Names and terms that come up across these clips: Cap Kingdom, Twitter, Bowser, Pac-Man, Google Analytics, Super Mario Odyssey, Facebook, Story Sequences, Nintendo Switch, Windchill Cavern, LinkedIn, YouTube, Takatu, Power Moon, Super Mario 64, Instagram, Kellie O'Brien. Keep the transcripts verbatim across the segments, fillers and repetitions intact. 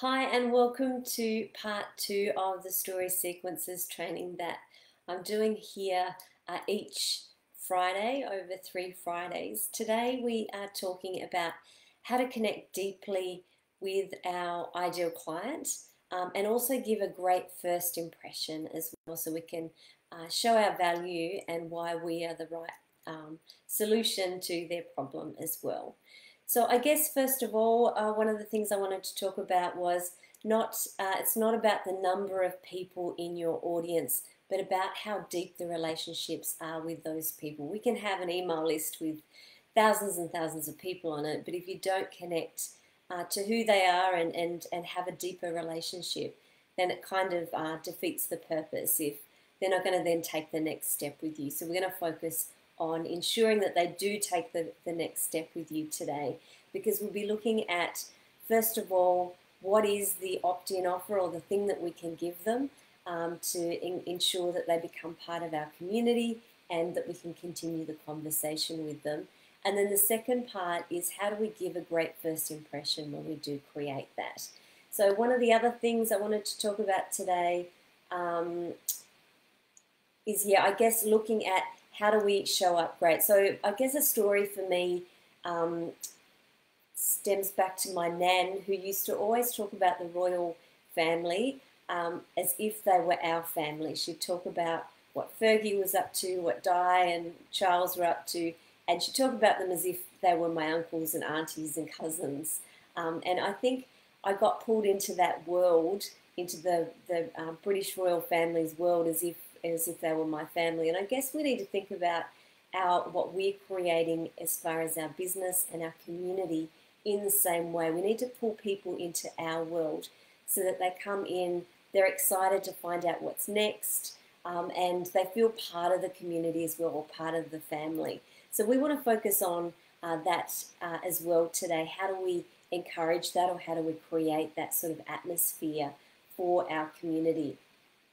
Hi and welcome to part two of the Story Sequences training that I'm doing here uh, each Friday over three Fridays. Today we are talking about how to connect deeply with our ideal client um, and also give a great first impression as well, so we can uh, show our value and why we are the right um, solution to their problem as well. So I guess first of all, uh, one of the things I wanted to talk about was not, uh, it's not about the number of people in your audience, but about how deep the relationships are with those people. We can have an email list with thousands and thousands of people on it, but if you don't connect uh, to who they are and, and, and have a deeper relationship, then it kind of uh, defeats the purpose if they're not going to then take the next step with you. So we're going to focus on ensuring that they do take the, the next step with you today, because we'll be looking at, first of all, what is the opt-in offer or the thing that we can give them um, to in, ensure that they become part of our community and that we can continue the conversation with them. And then the second part is, how do we give a great first impression when we do create that? So one of the other things I wanted to talk about today um, is, yeah, I guess looking at how do we show up great. So I guess a story for me um, stems back to my nan, who used to always talk about the royal family um, as if they were our family. She'd talk about what Fergie was up to, what Di and Charles were up to, and she'd talk about them as if they were my uncles and aunties and cousins. Um, and I think I got pulled into that world, into the, the um, British royal family's world, as if as if they were my family. And I guess we need to think about our, what we're creating as far as our business and our community in the same way. We need to pull people into our world so that they come in, they're excited to find out what's next, um, and they feel part of the community as well, or part of the family. So we want to focus on uh, that uh, as well today. How do we encourage that, or how do we create that sort of atmosphere for our community?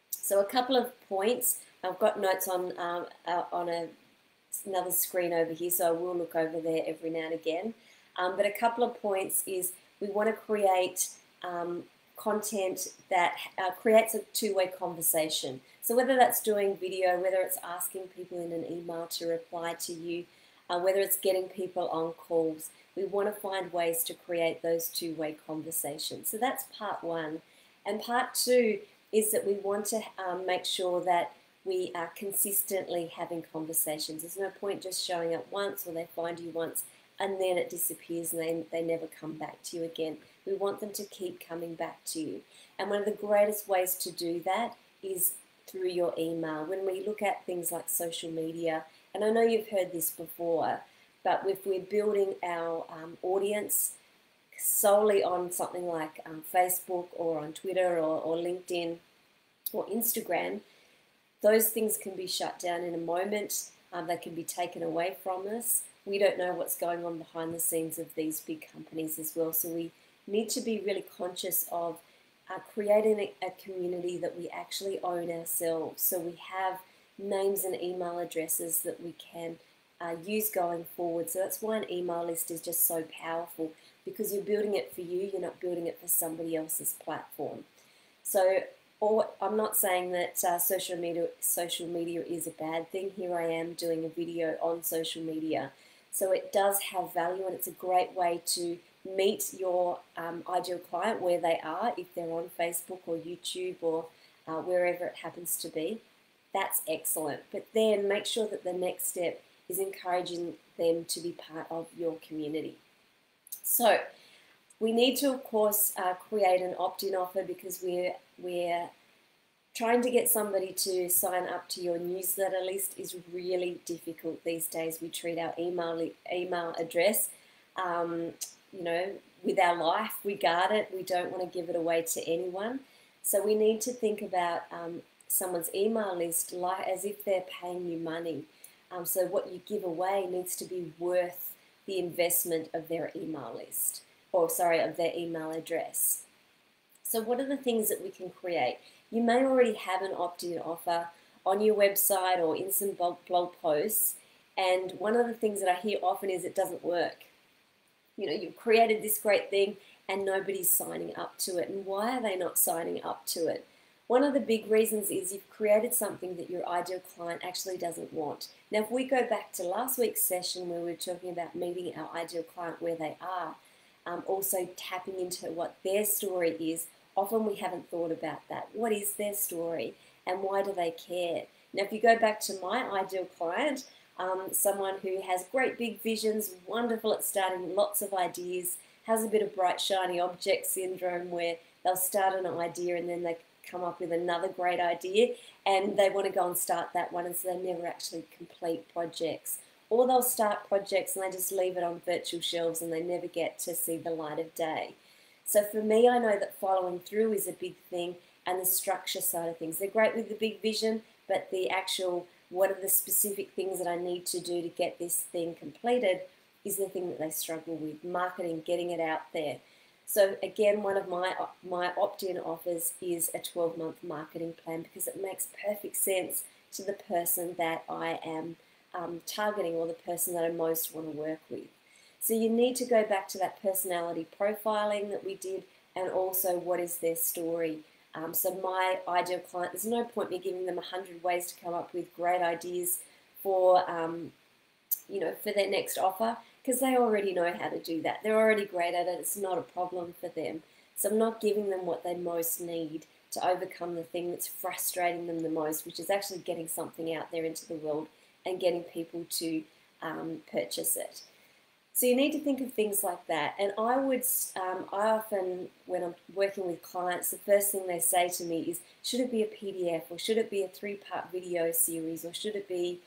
So a couple of points. I've got notes on um, uh, on a, another screen over here, so I will look over there every now and again. Um, but a couple of points is, we want to create um, content that uh, creates a two-way conversation. So whether that's doing video, whether it's asking people in an email to reply to you, uh, whether it's getting people on calls, we want to find ways to create those two-way conversations. So that's part one. And part two is that we want to um, make sure that we are consistently having conversations. There's no point just showing up once, or they find you once and then it disappears and they, they never come back to you again. We want them to keep coming back to you. And one of the greatest ways to do that is through your email. When we look at things like social media, and I know you've heard this before, but if we're building our um, audience solely on something like um, Facebook or on Twitter or, or LinkedIn or Instagram, those things can be shut down in a moment. Um, they can be taken away from us. We don't know what's going on behind the scenes of these big companies as well, so we need to be really conscious of uh, creating a, a community that we actually own ourselves, so we have names and email addresses that we can uh, use going forward. So that's why an email list is just so powerful, because you're building it for you, you're not building it for somebody else's platform. So or, I'm not saying that uh, social media, social media is a bad thing. Here I am doing a video on social media. So it does have value, and it's a great way to meet your um, ideal client where they are, if they're on Facebook or YouTube or uh, wherever it happens to be. That's excellent. But then make sure that the next step is encouraging them to be part of your community. So we need to, of course, uh, create an opt-in offer, because we're, we're trying to get somebody to sign up to your newsletter list is really difficult these days. We treat our email, email address, um, you know, with our life. We guard it. We don't want to give it away to anyone. So we need to think about um, someone's email list like as if they're paying you money. Um, so what you give away needs to be worth the investment of their email list, or sorry, of their email address. So what are the things that we can create? You may already have an opt-in offer on your website or in some blog posts, and one of the things that I hear often is it doesn't work. You know, you've created this great thing and nobody's signing up to it. And why are they not signing up to it? One of the big reasons is you've created something that your ideal client actually doesn't want. Now, if we go back to last week's session where we were talking about meeting our ideal client where they are, um, also tapping into what their story is, often we haven't thought about that. What is their story and why do they care? Now, if you go back to my ideal client, um, someone who has great big visions, wonderful at starting lots of ideas, has a bit of bright, shiny object syndrome where they'll start an idea and then they come up with another great idea and they want to go and start that one, and so they never actually complete projects. Or they'll start projects and they just leave it on virtual shelves and they never get to see the light of day. So for me, I know that following through is a big thing, and the structure side of things. They're great with the big vision, but the actual, what are the specific things that I need to do to get this thing completed, is the thing that they struggle with. Marketing, getting it out there. So again, one of my, my opt-in offers is a twelve-month marketing plan, because it makes perfect sense to the person that I am um, targeting, or the person that I most want to work with. So you need to go back to that personality profiling that we did, and also what is their story. Um, so my ideal client, there's no point me giving them a hundred ways to come up with great ideas for, um, you know, for their next offer, because they already know how to do that. They're already great at it. It's not a problem for them. So I'm not giving them what they most need to overcome the thing that's frustrating them the most, which is actually getting something out there into the world and getting people to um, purchase it. So you need to think of things like that. And I would, um, I often, when I'm working with clients, the first thing they say to me is, should it be a P D F, or should it be a three-part video series, or should it be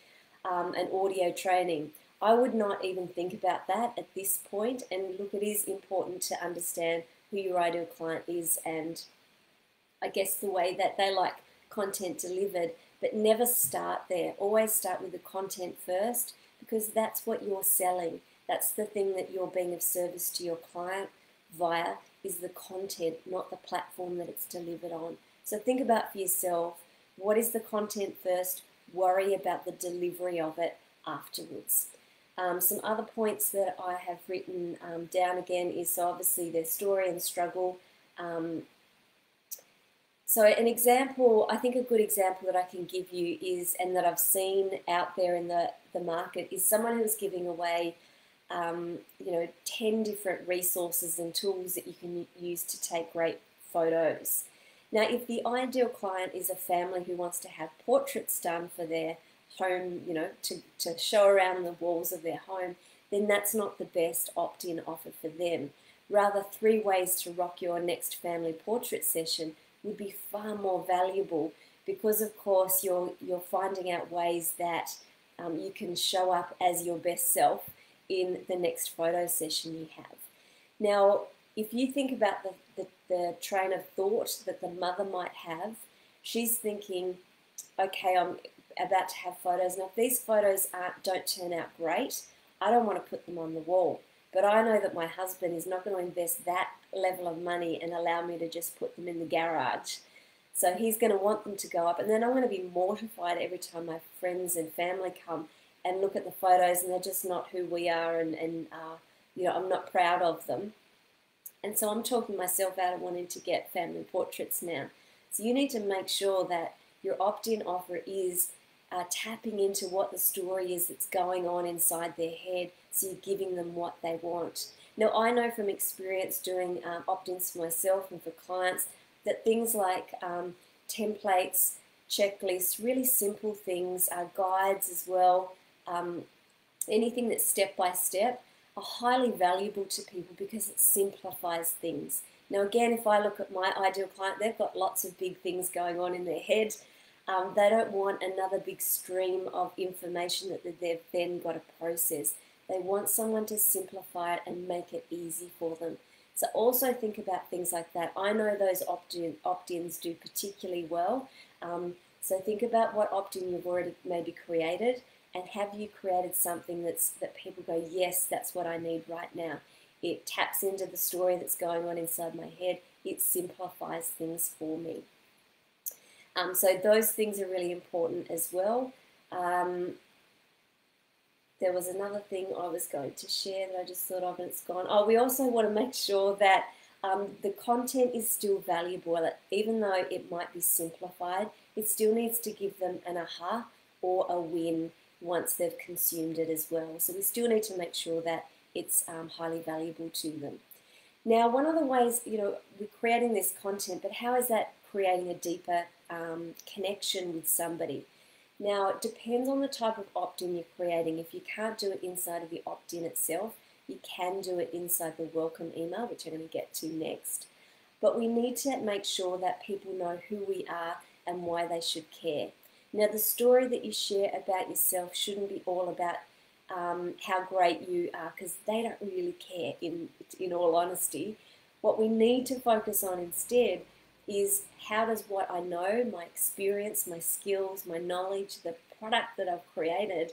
um, an audio training? I would not even think about that at this point. And look, it is important to understand who your ideal client is and I guess the way that they like content delivered, but never start there. Always start with the content first, because that's what you're selling. That's the thing that you're being of service to your client via, is the content, not the platform that it's delivered on. So think about for yourself, what is the content first? Worry about the delivery of it afterwards. Um, some other points that I have written um, down again is, so obviously their story and struggle. Um, so an example, I think a good example that I can give you is, and that I've seen out there in the, the market, is someone who's giving away um, you know, ten different resources and tools that you can use to take great photos. Now, if the ideal client is a family who wants to have portraits done for their home, you know, to, to show around the walls of their home, then that's not the best opt-in offer for them. Rather, three ways to rock your next family portrait session would be far more valuable, because of course you're, you're finding out ways that um, you can show up as your best self in the next photo session you have. Now, if you think about the, the, the train of thought that the mother might have, she's thinking, okay, I'm about to have photos, and if these photos aren't, don't turn out great, I don't want to put them on the wall, but I know that my husband is not going to invest that level of money and allow me to just put them in the garage. So he's going to want them to go up, and then I'm going to be mortified every time my friends and family come and look at the photos and they're just not who we are, and, and uh, you know, I'm not proud of them. And so I'm talking myself out of wanting to get family portraits now. So you need to make sure that your opt-in offer is Uh, tapping into what the story is that's going on inside their head, so you're giving them what they want. Now, I know from experience doing um, opt-ins for myself and for clients that things like um, templates, checklists, really simple things, uh, guides as well, um, anything that's step-by-step are highly valuable to people because it simplifies things. Now, again, if I look at my ideal client, they've got lots of big things going on in their head. Um, they don't want another big stream of information that they've then got to process. They want someone to simplify it and make it easy for them. So also think about things like that. I know those opt-in, opt-ins do particularly well. Um, so think about what opt-in you've already maybe created, and have you created something that's, that people go, yes, that's what I need right now. It taps into the story that's going on inside my head. It simplifies things for me. Um, so those things are really important as well. Um, there was another thing I was going to share that I just thought of and it's gone. Oh, we also want to make sure that um, the content is still valuable, even though it might be simplified. It still needs to give them an aha or a win once they've consumed it as well. So we still need to make sure that it's um, highly valuable to them. Now, one of the ways, you know, we're creating this content, but how is that creating a deeper um, connection with somebody? Now, it depends on the type of opt-in you're creating. If you can't do it inside of the opt-in itself, you can do it inside the welcome email, which I'm going to get to next. But we need to make sure that people know who we are and why they should care. Now, the story that you share about yourself shouldn't be all about um, how great you are, because they don't really care, in, in all honesty. What we need to focus on instead is how does what I know, my experience, my skills, my knowledge, the product that I've created,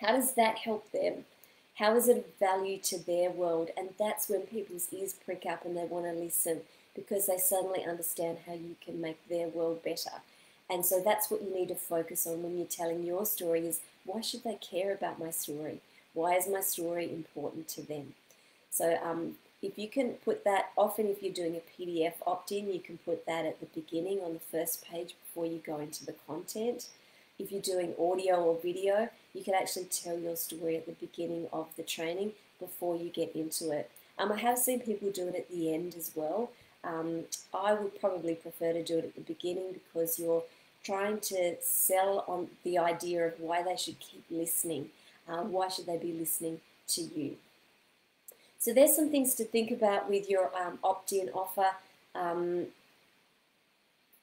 how does that help them? How is it of value to their world? And that's when people's ears prick up and they want to listen, because they suddenly understand how you can make their world better. And so that's what you need to focus on when you're telling your story is, why should they care about my story? Why is my story important to them? So um, if you can put that, often if you're doing a P D F opt-in, you can put that at the beginning on the first page before you go into the content. If you're doing audio or video, you can actually tell your story at the beginning of the training before you get into it. Um, I have seen people do it at the end as well. Um, I would probably prefer to do it at the beginning, because you're trying to sell on the idea of why they should keep listening. Um, why should they be listening to you? So there's some things to think about with your um, opt-in offer. Um,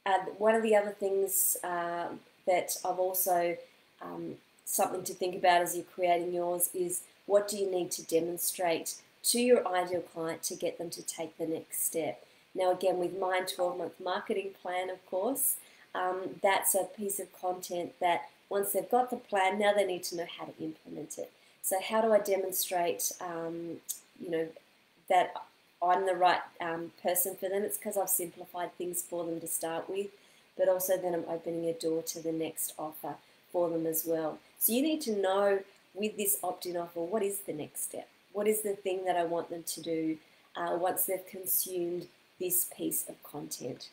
uh, one of the other things uh, that I've also, um, something to think about as you're creating yours is, what do you need to demonstrate to your ideal client to get them to take the next step? Now again, with my twelve-month marketing plan, of course, um, that's a piece of content that once they've got the plan, now they need to know how to implement it. So how do I demonstrate um, you know, that I'm the right um, person for them? It's because I've simplified things for them to start with, but also then I'm opening a door to the next offer for them as well. So you need to know with this opt-in offer, what is the next step? What is the thing that I want them to do uh, once they've consumed this piece of content?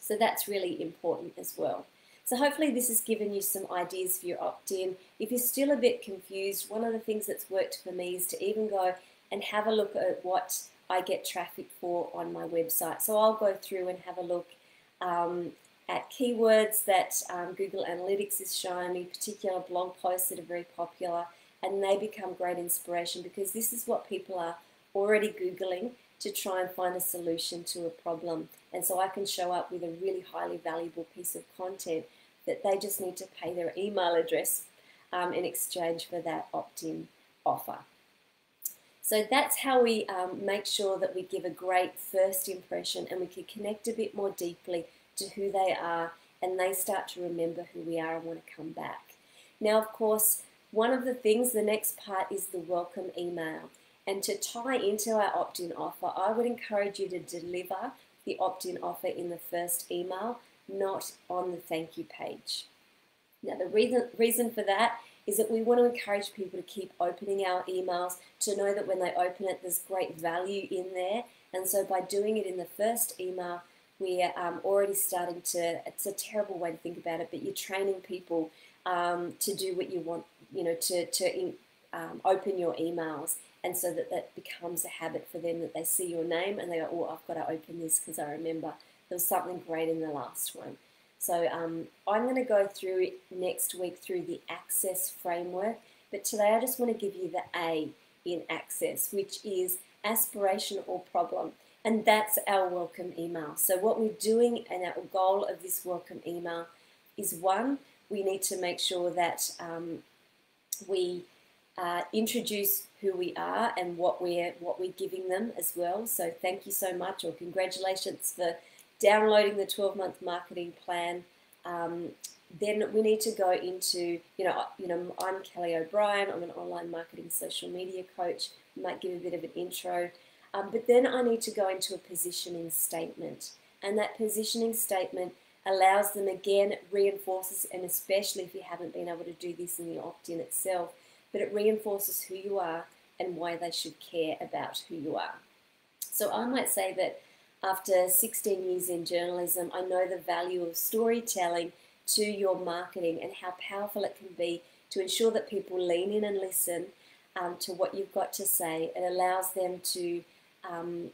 So that's really important as well. So hopefully this has given you some ideas for your opt-in. If you're still a bit confused, one of the things that's worked for me is to even go and have a look at what I get traffic for on my website. So I'll go through and have a look um, at keywords that um, Google Analytics is showing me, particular blog posts that are very popular, and they become great inspiration, because this is what people are already Googling to try and find a solution to a problem. And so I can show up with a really highly valuable piece of content that they just need to pay their email address um, in exchange for that opt-in offer. So that's how we um, make sure that we give a great first impression and we can connect a bit more deeply to who they are, and they start to remember who we are and want to come back. Now, of course, one of the things, the next part is the welcome email. And to tie into our opt-in offer, I would encourage you to deliver the opt-in offer in the first email, not on the thank you page. Now, the reason, reason for that is that we want to encourage people to keep opening our emails, to know that when they open it, there's great value in there. And so by doing it in the first email, we're um, already starting to, it's a terrible way to think about it, but you're training people um, to do what you want, you know, to, to in, um, open your emails. And so that that becomes a habit for them, that they see your name and they go, oh, I've got to open this because I remember there was something great in the last one. So um, I'm going to go through it next week through the access framework, but today I just want to give you the A in access, which is aspiration or problem, and that's our welcome email. So what we're doing and our goal of this welcome email is, one, we need to make sure that um, we uh, introduce who we are and what we're, what we're giving them as well. So thank you so much, or congratulations for downloading the twelve-month marketing plan. Um, then we need to go into, you know, you know, I'm Kellie O'Brien. I'm an online marketing social media coach. I might give a bit of an intro, um, but then I need to go into a positioning statement, and that positioning statement allows them, again, reinforces, and especially if you haven't been able to do this in the opt-in itself, but it reinforces who you are and why they should care about who you are. So I might say that after sixteen years in journalism, I know the value of storytelling to your marketing and how powerful it can be to ensure that people lean in and listen um, to what you've got to say. It allows them to um,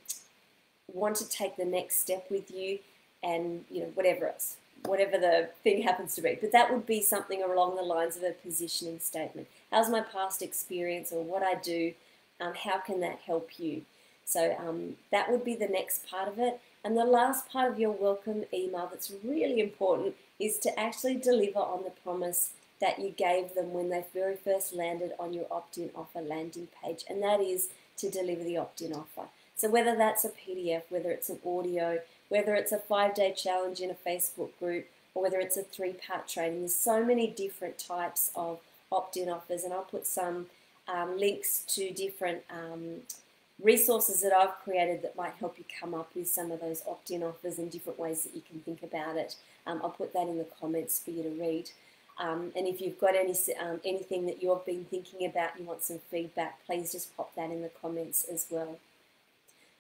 want to take the next step with you, and you know, whatever else, whatever the thing happens to be. But that would be something along the lines of a positioning statement. How's my past experience or what I do? Um, how can that help you? So um, that would be the next part of it. And the last part of your welcome email that's really important is to actually deliver on the promise that you gave them when they very first landed on your opt-in offer landing page, and that is to deliver the opt-in offer. So whether that's a P D F, whether it's an audio, whether it's a five-day challenge in a Facebook group, or whether it's a three-part training, there's so many different types of opt-in offers, and I'll put some um, links to different um, resources that I've created that might help you come up with some of those opt-in offers and different ways that you can think about it. Um, I'll put that in the comments for you to read. Um, and if you've got any um, anything that you've been thinking about, you want some feedback, please just pop that in the comments as well.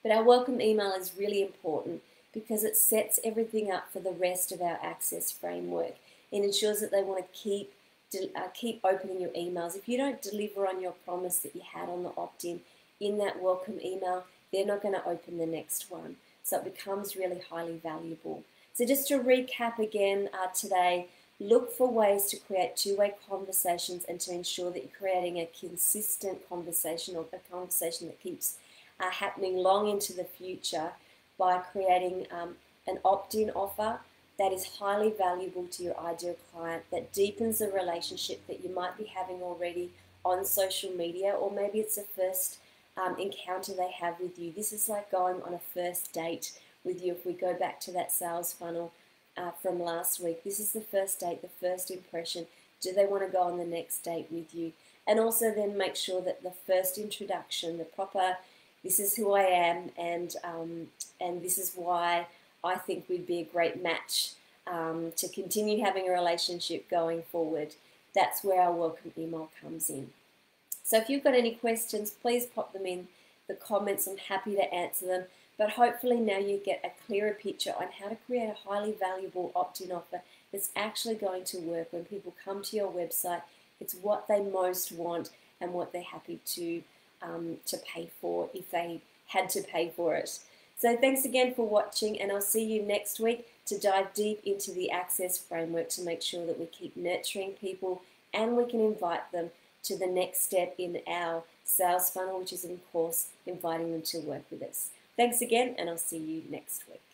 But our welcome email is really important because it sets everything up for the rest of our access framework and ensures that they want to keep uh, keep opening your emails. If you don't deliver on your promise that you had on the opt-in in that welcome email, they're not going to open the next one. So it becomes really highly valuable. So just to recap again uh, today, look for ways to create two-way conversations and to ensure that you're creating a consistent conversation or a conversation that keeps uh, happening long into the future by creating um, an opt-in offer that is highly valuable to your ideal client, that deepens the relationship that you might be having already on social media, or maybe it's the first um, encounter they have with you. This is like going on a first date with you. If we go back to that sales funnel Uh, from last week, this is the first date, the first impression. Do they want to go on the next date with you? And also then make sure that the first introduction, the proper, this is who I am and, um, and this is why I think we'd be a great match um, to continue having a relationship going forward. That's where our welcome email comes in. So if you've got any questions, please pop them in the comments. I'm happy to answer them. But hopefully now you get a clearer picture on how to create a highly valuable opt-in offer that's actually going to work when people come to your website. It's what they most want and what they're happy to, um, to pay for if they had to pay for it. So thanks again for watching, and I'll see you next week to dive deep into the Access Framework to make sure that we keep nurturing people and we can invite them to the next step in our sales funnel, which is, of course, inviting them to work with us. Thanks again, and I'll see you next week.